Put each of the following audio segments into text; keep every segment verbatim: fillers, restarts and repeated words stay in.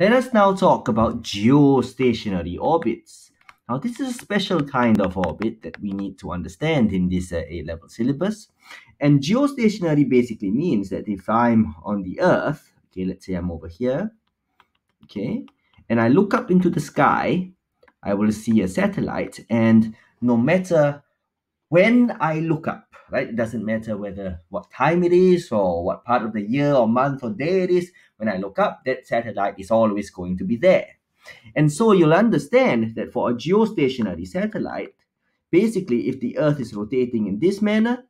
Let us now talk about geostationary orbits. Now, this is a special kind of orbit that we need to understand in this uh, A-level syllabus. And geostationary basically means that if I'm on the Earth, okay, let's say I'm over here, okay, and I look up into the sky, I will see a satellite, and no matter when I look up, right, it doesn't matter whether what time it is or what part of the year or month or day it is, when I look up, that satellite is always going to be there. And so you'll understand that for a geostationary satellite, basically if the Earth is rotating in this manner,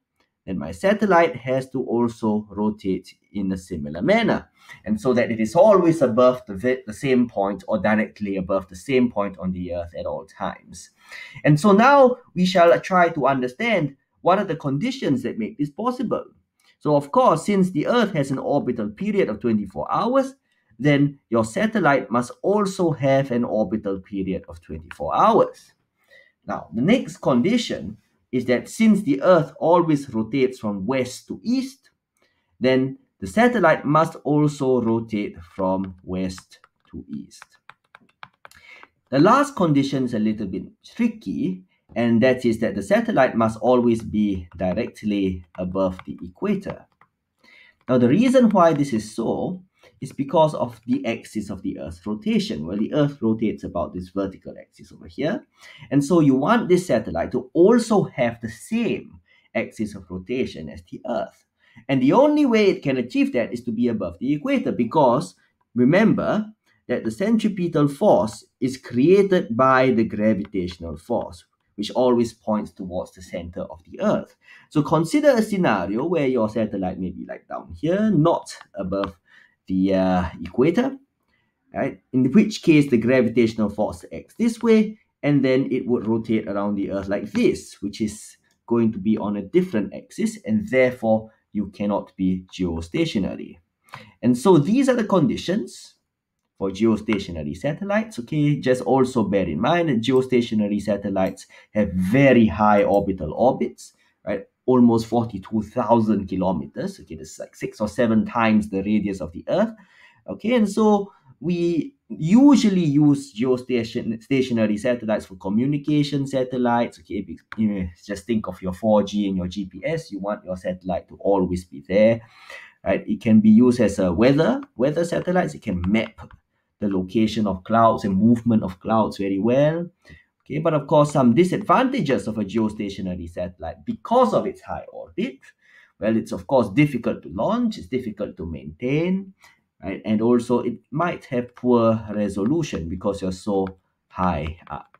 then my satellite has to also rotate in a similar manner. And so that it is always above the, the same point or directly above the same point on the Earth at all times. And so now we shall try to understand what are the conditions that make this possible. So of course, since the Earth has an orbital period of twenty-four hours, then your satellite must also have an orbital period of twenty-four hours. Now, the next condition is that since the Earth always rotates from west to east, then the satellite must also rotate from west to east. The last condition is a little bit tricky, and that is that the satellite must always be directly above the equator. Now, the reason why this is so is because of the axis of the Earth's rotation. Well, the Earth rotates about this vertical axis over here. And so you want this satellite to also have the same axis of rotation as the Earth. And the only way it can achieve that is to be above the equator, because remember that the centripetal force is created by the gravitational force, which always points towards the center of the Earth. So consider a scenario where your satellite may be like down here, not above the uh, equator, right? In which case the gravitational force acts this way, and then it would rotate around the Earth like this, which is going to be on a different axis, and therefore you cannot be geostationary. And so these are the conditions for geostationary satellites. Okay, just also bear in mind that geostationary satellites have very high orbital orbits, right? Almost forty-two thousand kilometers. Okay, this is like six or seven times the radius of the Earth. Okay, and so we usually use geostationary satellites for communication satellites. Okay, just think of your four G and your G P S. You want your satellite to always be there, right? It can be used as a weather, weather satellites. It can map the location of clouds and movement of clouds very well. Okay, but of course, some disadvantages of a geostationary satellite because of its high orbit. Well, it's of course difficult to launch, it's difficult to maintain, right? And also it might have poor resolution because you're so high up.